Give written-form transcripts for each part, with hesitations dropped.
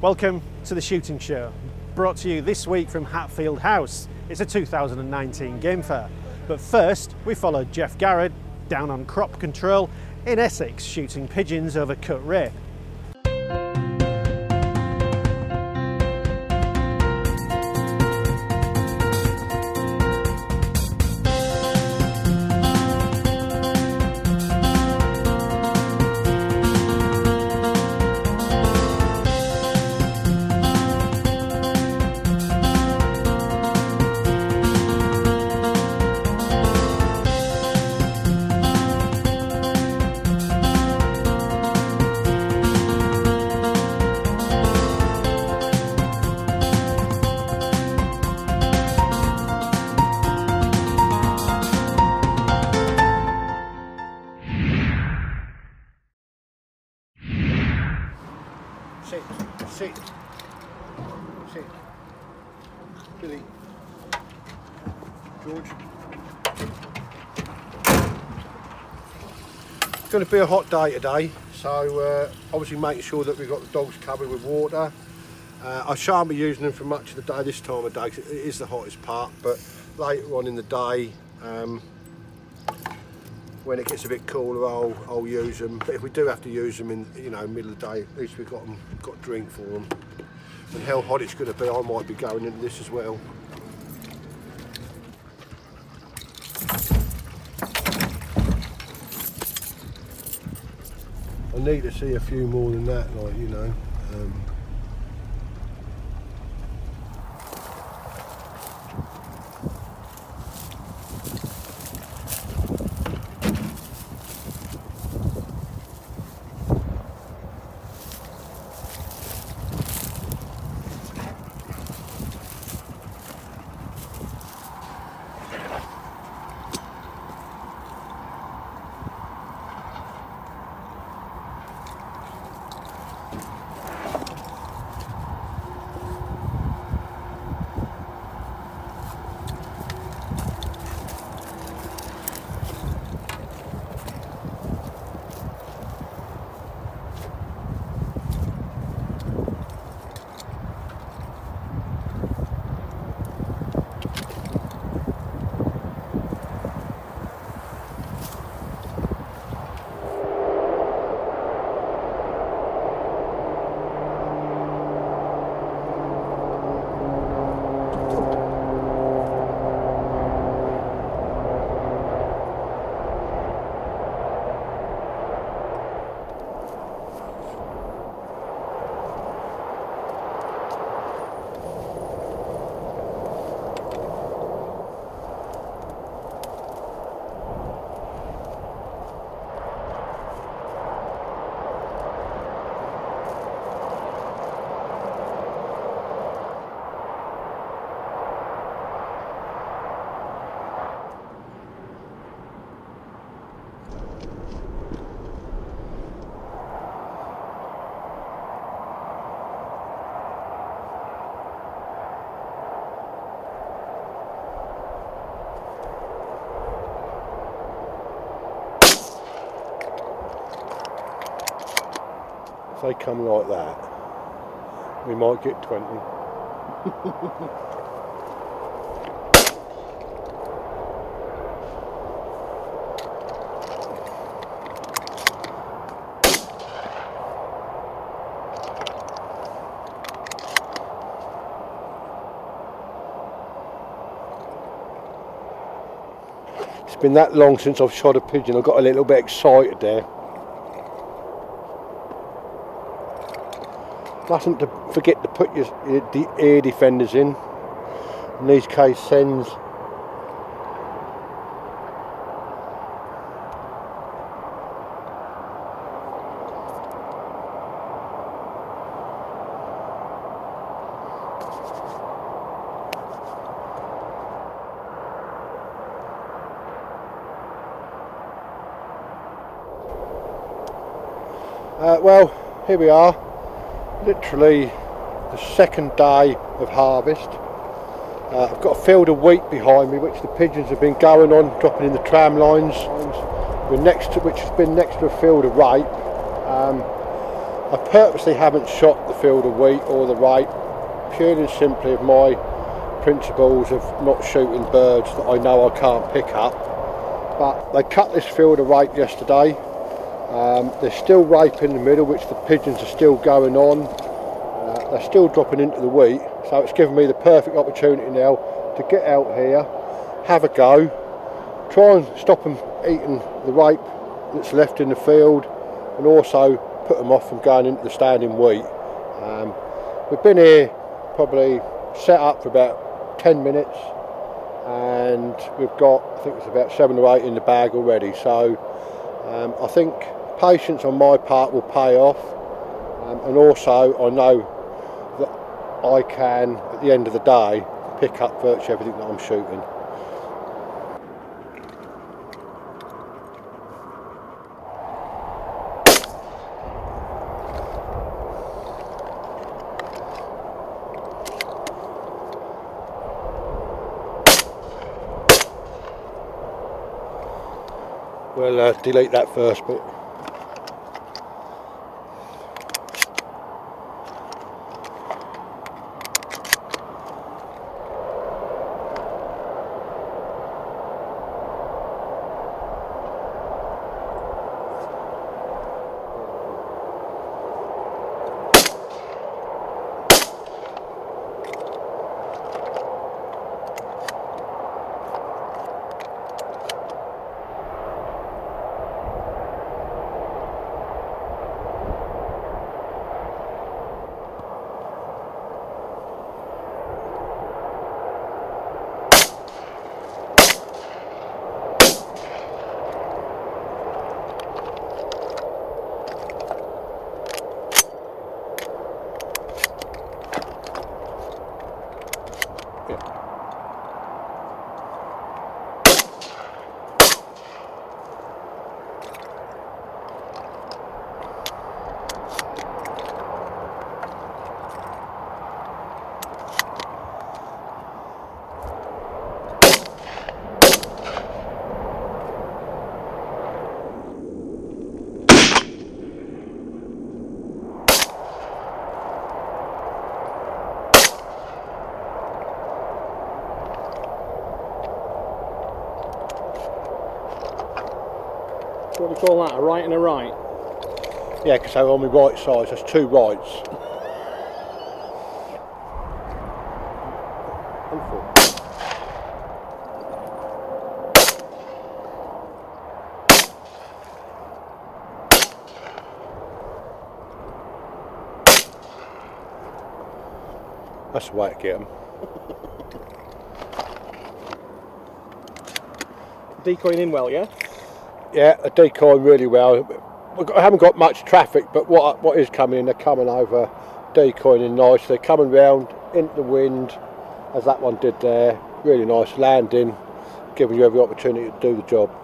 Welcome to The Shooting Show, brought to you this week from Hatfield House. It's a 2019 Game Fair. But first, we followed Geoff Garrod down on crop control in Essex, shooting pigeons over cut rape. Sit. Billy. George. It's going to be a hot day today, so obviously making sure that we've got the dogs covered with water. I shan't be using them for much of the day this time of day because it is the hottest part, but later on in the day, when it gets a bit cooler, I'll use them. But if we do have to use them in, you know, middle of the day, at least we've got them, got drink for them. And how hot it's going to be, I might be going into this as well. I need to see a few more than that, like, you know. If they come like that, we might get 20. It's been that long since I've shot a pigeon, I got a little bit excited there. Mustn't forget to put the ear defenders in. In these case, SENS. Well, here we are. Literally the second day of harvest. I've got a field of wheat behind me which the pigeons have been going on, dropping in the tram lines, which has been next to a field of rape. I purposely haven't shot the field of wheat or the rape, purely and simply of my principles of not shooting birds that I know I can't pick up. But they cut this field of rape yesterday. There's still rape in the middle, which the pigeons are still going on. They're still dropping into the wheat, so it's given me the perfect opportunity now to get out here, have a go, try and stop them eating the rape that's left in the field, and also put them off from going into the standing wheat. We've been here probably set up for about 10 minutes and we've got, I think it's about 7 or 8 in the bag already, so I think patience on my part will pay off, and also I know that I can at the end of the day pick up virtually everything that I'm shooting. We'll delete that first bit. What do we call that, a right and a right? Yeah, because they're on my right side, so there's 2 rights. That's the way to get them. Decoying in well, yeah? Yeah, I decoy really well. I haven't got much traffic, but what is coming in, they're coming over, decoying in nice. They're coming round into the wind, as that one did there. Really nice landing, giving you every opportunity to do the job.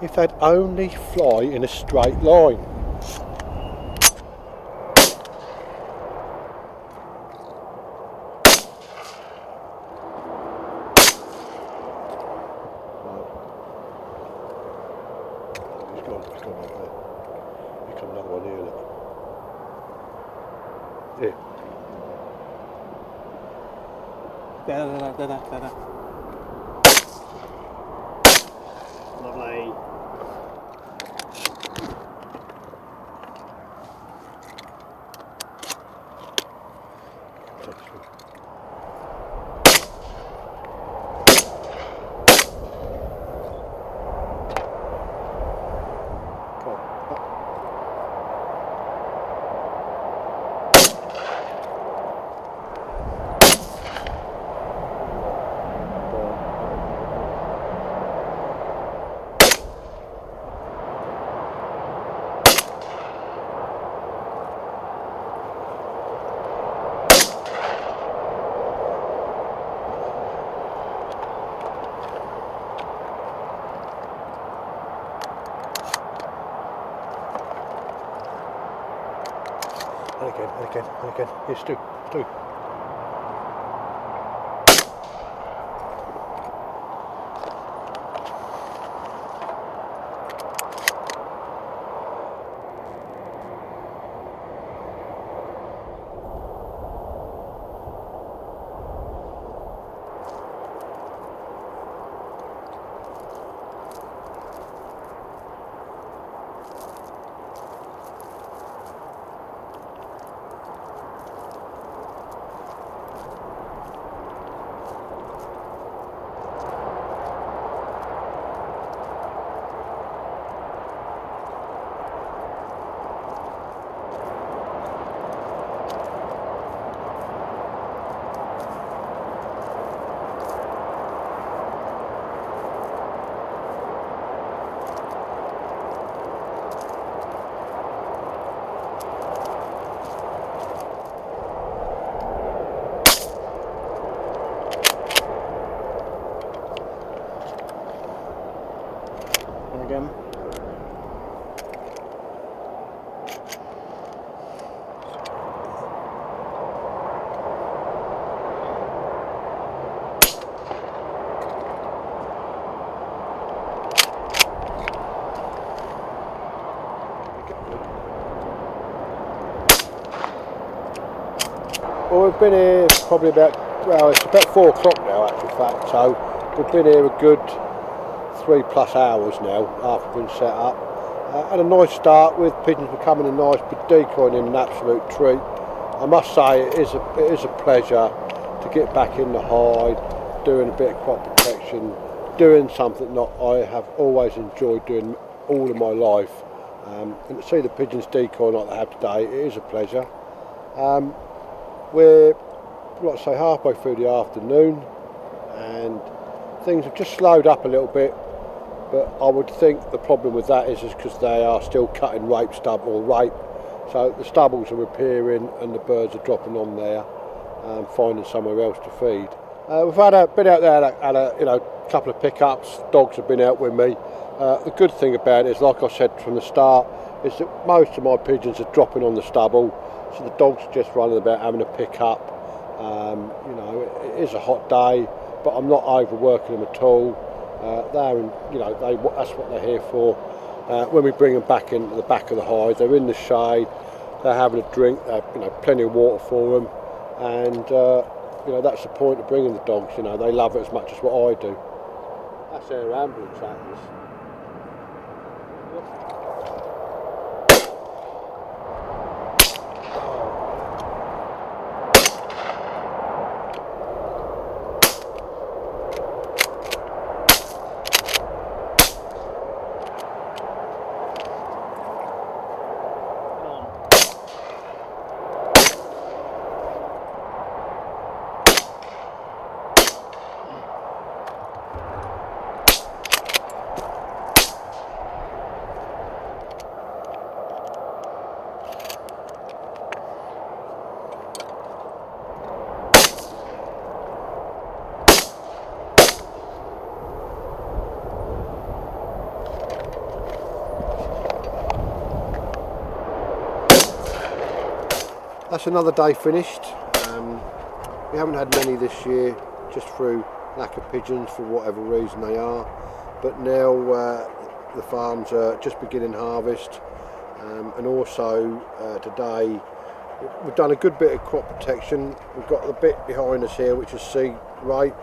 If they'd only fly in a straight line. And again. Yes, do. Well, we've been here probably about, well, it's about 4 o'clock now, actually, fact. So we've been here a good 3+ hours now after we've been set up. Had a nice start with pigeons becoming a nice decoying in an absolute treat. I must say it is a pleasure to get back in the hide, doing a bit of crop protection, doing something that I have always enjoyed doing all of my life. And to see the pigeons decoy like they have today, it is a pleasure. We're, like I say, halfway through the afternoon and things have just slowed up a little bit, but I would think the problem with that is because they are still cutting rape stubble or rape, so the stubbles are appearing and the birds are dropping on there and finding somewhere else to feed. We've been out there at a couple of pickups. Dogs have been out with me. The good thing about it is, like I said from the start, is that most of my pigeons are dropping on the stubble, so the dogs are just running about having a pick up. It is a hot day, but I'm not overworking them at all. That's what they're here for. When we bring them back into the back of the hive, they're in the shade, they're having a drink, they're, plenty of water for them, and that's the point of bringing the dogs. They love it as much as what I do. That's their ambulance happens. That's another day finished. We haven't had many this year, just through lack of pigeons for whatever reason they are. But now the farms are just beginning harvest, and also today we've done a good bit of crop protection. We've got the bit behind us here which is seed rape.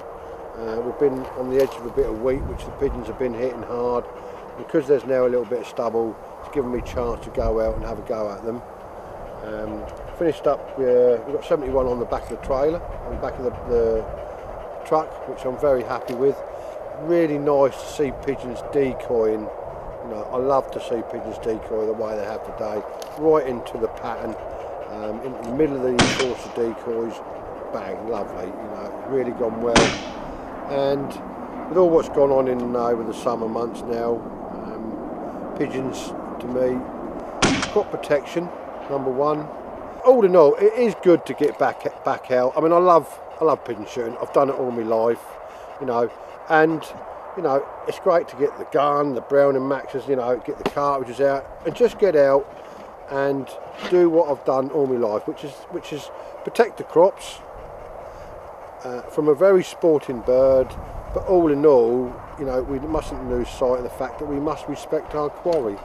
We've been on the edge of a bit of wheat which the pigeons have been hitting hard. Because there's now a little bit of stubble, it's given me a chance to go out and have a go at them. Finished up, we've got 71 on the back of the trailer, on the back of the truck, which I'm very happy with. Really nice to see pigeons decoying. I love to see pigeons decoy the way they have today, right into the pattern, into the middle of the Enforcer decoys. Bang, lovely. Really gone well. And with all what's gone on over the summer months now, pigeons to me, crop protection number one. All in all, it is good to get back out. I mean, I love pigeon shooting. I've done it all my life, and it's great to get the gun, the Browning Maxus, get the cartridges out and just get out and do what I've done all my life, which is protect the crops from a very sporting bird. But all in all, you know, we mustn't lose sight of the fact that we must respect our quarry.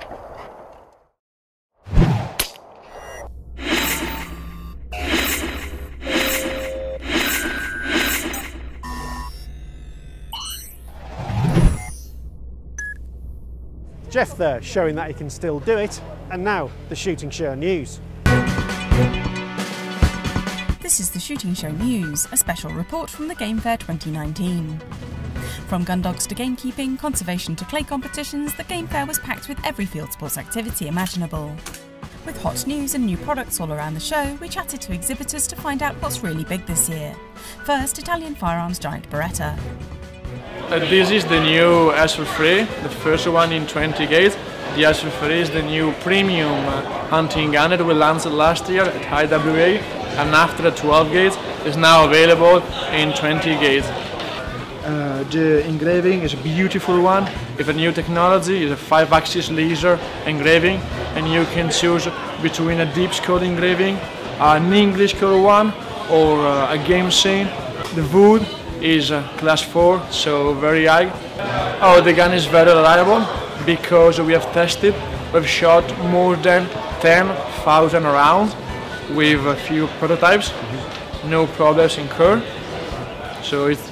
Geoff there, showing that he can still do it. And now, the Shooting Show News. This is the Shooting Show News, a special report from the Game Fair 2019. From gundogs to gamekeeping, conservation to clay competitions, the Game Fair was packed with every field sports activity imaginable. With hot news and new products all around the show, we chatted to exhibitors to find out what's really big this year. First, Italian firearms giant Beretta. This is the new Asphalt 3, the first one in 20 gauge. The Asphalt 3 is the new premium hunting gun that we launched last year at IWA, and after 12 gauge is now available in 20 gauge. The engraving is a beautiful one. It's a new technology. It's a 5-axis laser engraving, and you can choose between a deep scored engraving, an English scored one, or a game scene. The wood is class 4, so very high. Oh, the gun is very reliable because we have tested. We've shot more than 10,000 rounds with a few prototypes. No problems incurred. So it's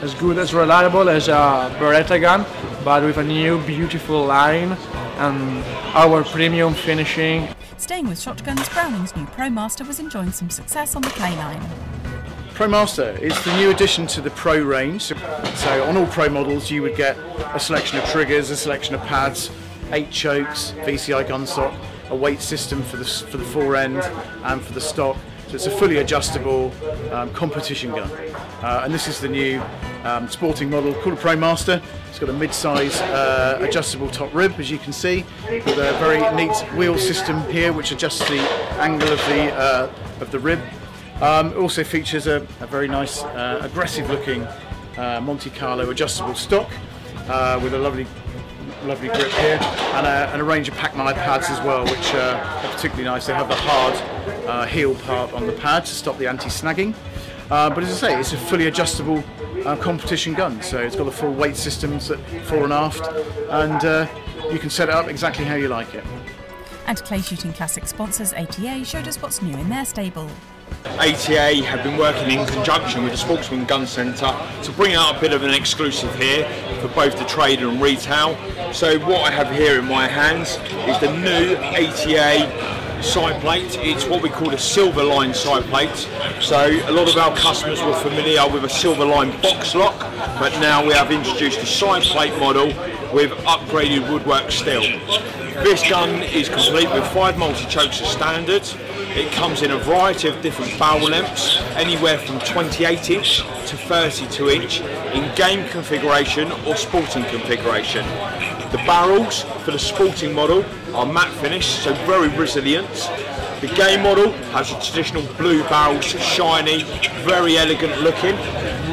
as good as reliable as a Beretta gun, but with a new beautiful line and our premium finishing. Staying with shotguns, Browning's new ProMaster was enjoying some success on the K9. ProMaster is the new addition to the Pro range. So on all Pro models you would get a selection of triggers, a selection of pads, 8 chokes, VCI gun stock, a weight system for the fore end and for the stock. So it's a fully adjustable competition gun. And this is the new sporting model called a ProMaster. It's got a mid-size adjustable top rib, as you can see, with a very neat wheel system here which adjusts the angle of the rib. It also features a very nice aggressive looking Monte Carlo adjustable stock with a lovely grip here and a range of Pac-Mai pads as well, which are particularly nice. They have the hard heel part on the pad to stop the anti-snagging, but as I say, it's a fully adjustable competition gun, so it's got the full weight systems at fore and aft, and you can set it up exactly how you like it. And clay shooting classic sponsors ATA showed us what's new in their stable. ATA have been working in conjunction with the Sportsman Gun Centre to bring out a bit of an exclusive here for both the trade and retail. So what I have here in my hands is the new ATA sight plate. It's what we call a silver line sight plate. So a lot of our customers were familiar with a silver line box lock, but now we have introduced a sight plate model with upgraded woodwork steel. This gun is complete with 5 multi-chokes as standard. It comes in a variety of different barrel lengths, anywhere from 28 inch to 32 inch in game configuration or sporting configuration. The barrels for the sporting model are matte finish, so very resilient. The game model has a traditional blue barrels, shiny, very elegant looking.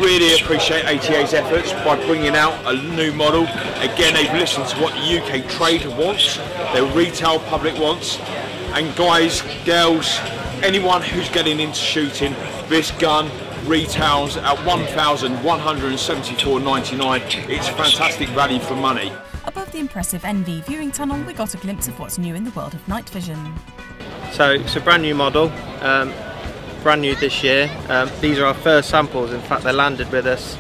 Really appreciate ATA's efforts by bringing out a new model. Again, they've listened to what the UK trade wants, their retail public wants. And guys, girls, anyone who's getting into shooting, this gun retails at $1,174.99. It's fantastic value for money. Above the impressive NV viewing tunnel, we got a glimpse of what's new in the world of night vision. So it's a brand new model, brand new this year. These are our first samples. In fact, they landed with us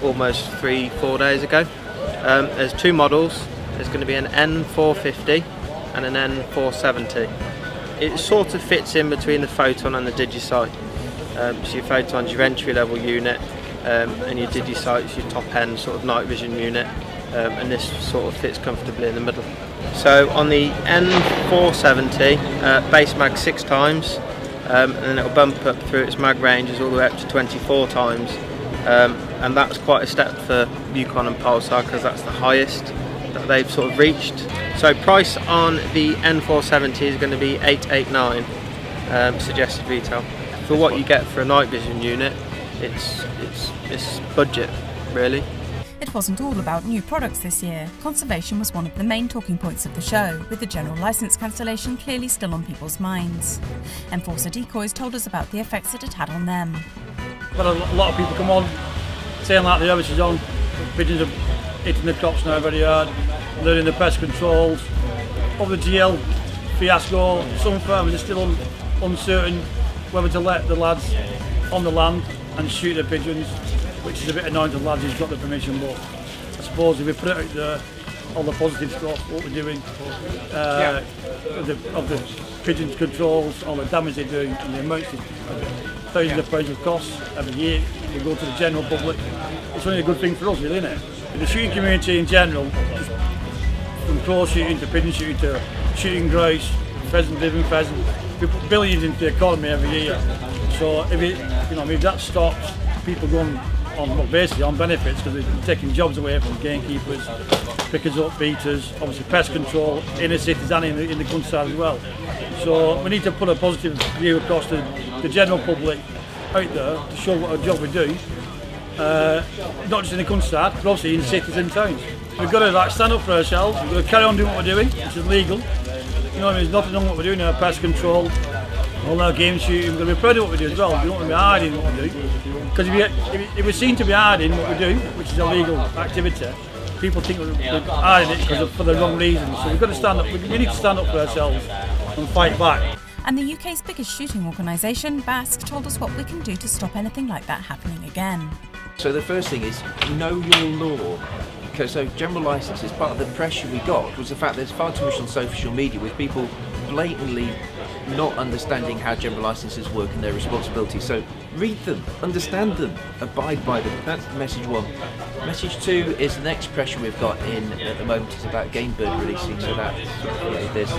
almost 3-4 days ago. There's 2 models. There's going to be an N450 and an N470. It sort of fits in between the Photon and the DigiSight. So your Photon's your entry level unit, and your DigiSight's your top end sort of night vision unit, and this sort of fits comfortably in the middle. So on the N470, base mag 6 times, and then it'll bump up through its mag ranges all the way up to 24 times, and that's quite a step for Yukon and Pulsar because that's the highest that they've sort of reached. So price on the N470 is going to be $889, suggested retail. For what you get for a night vision unit, it's budget really. It wasn't all about new products this year. Conservation was one of the main talking points of the show, with the general licence cancellation clearly still on people's minds. Enforcer Decoys told us about the effects that it had on them. But a lot of people come on, saying like the overseas on, pigeons are hitting the crops now very hard, learning the pest controls, other GL fiasco, some farmers are still uncertain whether to let the lads on the land and shoot their pigeons, which is a bit annoying to the lads who's got the permission, but I suppose if we put it out there, all the positive stuff, what we're doing, of the pigeons controls, all the damage they're doing and the amounts of thousands of pounds of costs every year, we go to the general public, it's only a good thing for us really, isn't it? But the shooting community in general, from crow shooting to pigeon shooting to shooting grouse, pheasant, living pheasant, we put billions into the economy every year. So if it, you know, if that stops, people going on, well, basically on benefits because they're taking jobs away from gamekeepers, pickers up, beaters, obviously pest control, inner cities and in the countryside as well. So we need to put a positive view across the general public out there to show what a job we do, not just in the countryside, but obviously in cities and towns. We've got to like, stand up for ourselves, we've got to carry on doing what we're doing, which is legal. You know what I mean, there's nothing wrong what we're doing in our pest control, all our game shooting, we're going to be proud of what we do as well, we don't want to be hiding what we do. Because if we're seen to be hiding what we do, which is illegal activity, people think we're hiding it because for the wrong reasons. So we've got to stand up, we need to stand up for ourselves and fight back. And the UK's biggest shooting organisation, BASC, told us what we can do to stop anything like that happening again. So the first thing is, know your law. Okay, so general licences, part of the pressure we got was the fact there's far too much on social media with people blatantly not understanding how general licences work and their responsibilities. So read them, understand them, abide by them. That's message one. Message two is the next pressure we've got in at the moment is about game bird releasing. So that there's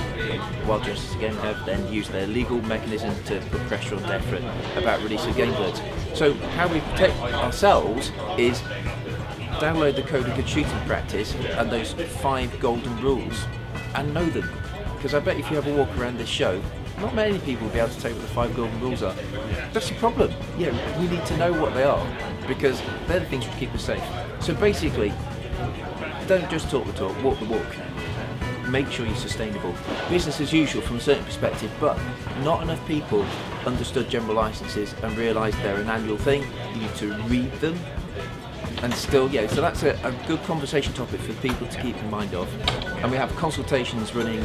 Wild Justice again have then used their legal mechanism to put pressure on Defra about release of game birds. So how we protect ourselves is download the Code of Good Shooting Practice and those 5 golden rules and know them. Because I bet if you have a walk around this show, not many people will be able to tell you what the 5 golden rules are. That's the problem. Yeah, we need to know what they are because they're the things that keep us safe. So basically, don't just talk the talk, walk the walk. Make sure you're sustainable. Business as usual from a certain perspective, but not enough people understood general licenses and realised they're an annual thing. You need to read them. And still, yeah, so that's a good conversation topic for people to keep in mind of. And we have consultations running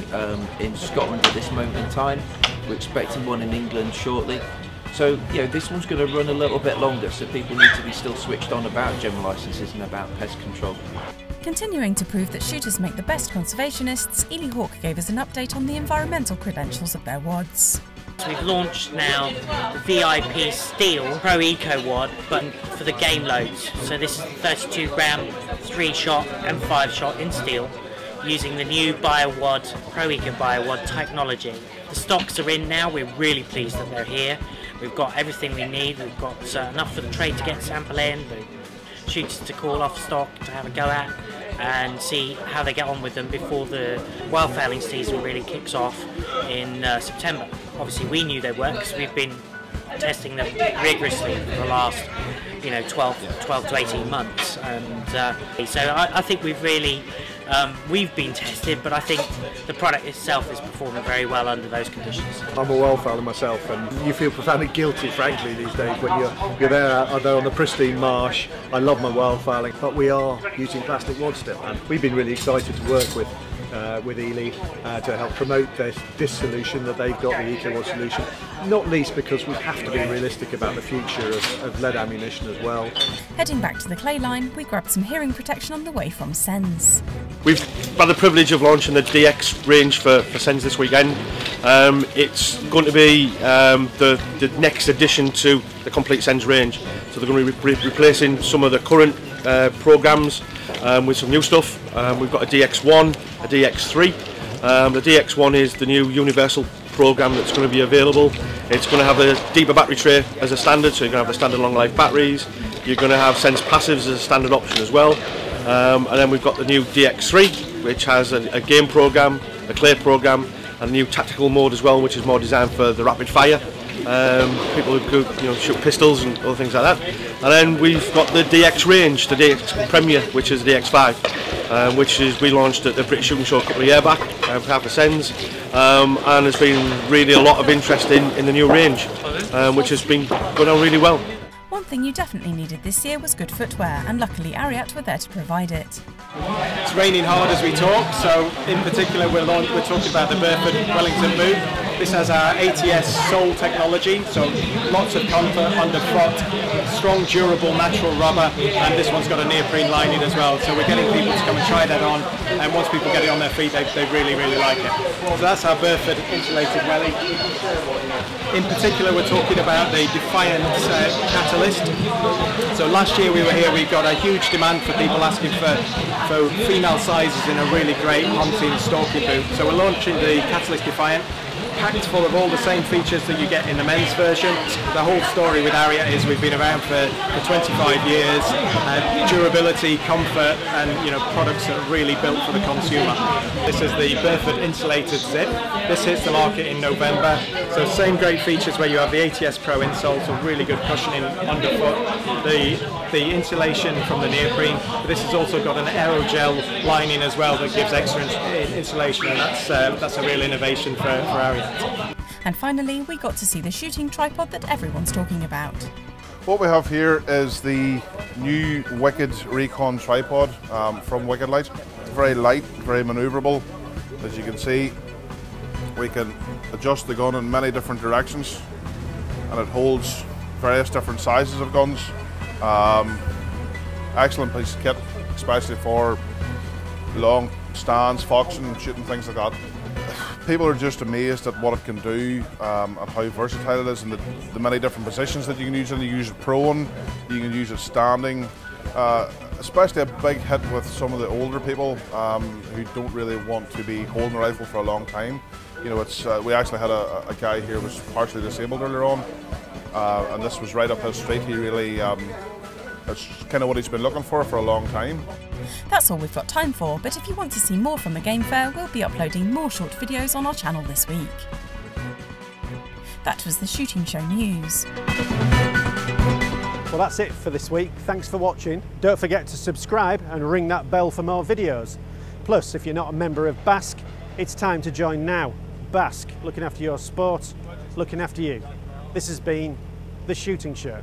in Scotland at this moment in time. We're expecting one in England shortly. So, you know, this one's going to run a little bit longer, so people need to be still switched on about general licences and about pest control. Continuing to prove that shooters make the best conservationists, Eley Hawk gave us an update on the environmental credentials of their wads. We've launched now the VIP steel Pro Eco Wad, but for the game loads. So this is 32 gram, 3-shot and 5-shot in steel, using the new BioWad, Pro Eco BioWad technology. The stocks are in now. We're really pleased that they're here. We've got everything we need. We've got enough for the trade to get sample in, the shooters to call off stock to have a go at, and see how they get on with them before the wild fowling season really kicks off in September. Obviously we knew they work because we've been testing them rigorously for the last 12 to 18 months, and so I think we've really we've been tested, but I think the product itself is performing very well under those conditions. I'm a wild fowler myself, and you feel profoundly guilty, frankly, these days when you're there out there on the pristine marsh. I love my wild fowling, but we are using plastic rods still, and we've been really excited to work with Eley to help promote this solution that they've got, the Eco Wad solution, not least because we have to be realistic about the future of lead ammunition as well. Heading back to the clay line, we grabbed some hearing protection on the way from SENS. We've had the privilege of launching the DX range for SENS this weekend. It's going to be the next addition to the complete SENS range, so they're going to be replacing some of the current programmes with some new stuff. We've got a DX1, a DX3. The DX1 is the new universal programme that's going to be available. It's going to have a deeper battery tray as a standard, so you're going to have the standard long life batteries. You're going to have SENS passives as a standard option as well. And then we've got the new DX3, which has a game programme, a clay programme, and a new tactical mode as well, which is more designed for the rapid fire. people who shoot pistols and other things like that. And then we've got the DX range, the DX Premier, which is the DX5, which is we launched at the British Shooting Show a couple of years back, behalf of SENS, and there's been really a lot of interest in the new range, which has been going on really well. One thing you definitely needed this year was good footwear, and luckily Ariat were there to provide it. It's raining hard as we talk, so in particular we're talking about the Burford Wellington boot. This has our ATS sole technology, so lots of comfort under front, strong durable natural rubber, and this one's got a neoprene lining as well, so we're getting people to come and try that on, and once people get it on their feet they really, really like it. So that's our Burford insulated welly. In particular we're talking about the Defiance Catalyst. So last year we were here, we got a huge demand for people asking for female sizes in a really great hunting stalking boot. So we're launching the Catalyst Defiant, packed full of all the same features that you get in the men's version. The whole story with Ariat is we've been around for 25 years, durability, comfort, and products that are really built for the consumer. This is the Burford Insulated Zip. This hits the market in November. So same great features where you have the ATS Pro insole, so really good cushioning underfoot. The insulation from the neoprene. But this has also got an aerogel lining as well that gives extra insulation, and that's a real innovation for Ariat. And finally, we got to see the shooting tripod that everyone's talking about. What we have here is the new Wicked Recon tripod from Wicked Light. It's very light, very manoeuvrable. As you can see, we can adjust the gun in many different directions, and it holds various different sizes of guns. Excellent piece of kit, especially for long stands, foxing, shooting, things like that. People are just amazed at what it can do and how versatile it is, and the many different positions that you can use it. You use it prone, you can use it standing, especially a big hit with some of the older people who don't really want to be holding a rifle for a long time. It's we actually had a guy here who was partially disabled earlier on, and this was right up his street. He really, that's kind of what he's been looking for a long time. That's all we've got time for, but if you want to see more from the Game Fair, we'll be uploading more short videos on our channel this week. That was the Shooting Show News. Well, that's it for this week. Thanks for watching. Don't forget to subscribe and ring that bell for more videos. Plus, if you're not a member of BASC, it's time to join now. BASC, looking after your sport, looking after you. This has been The Shooting Show.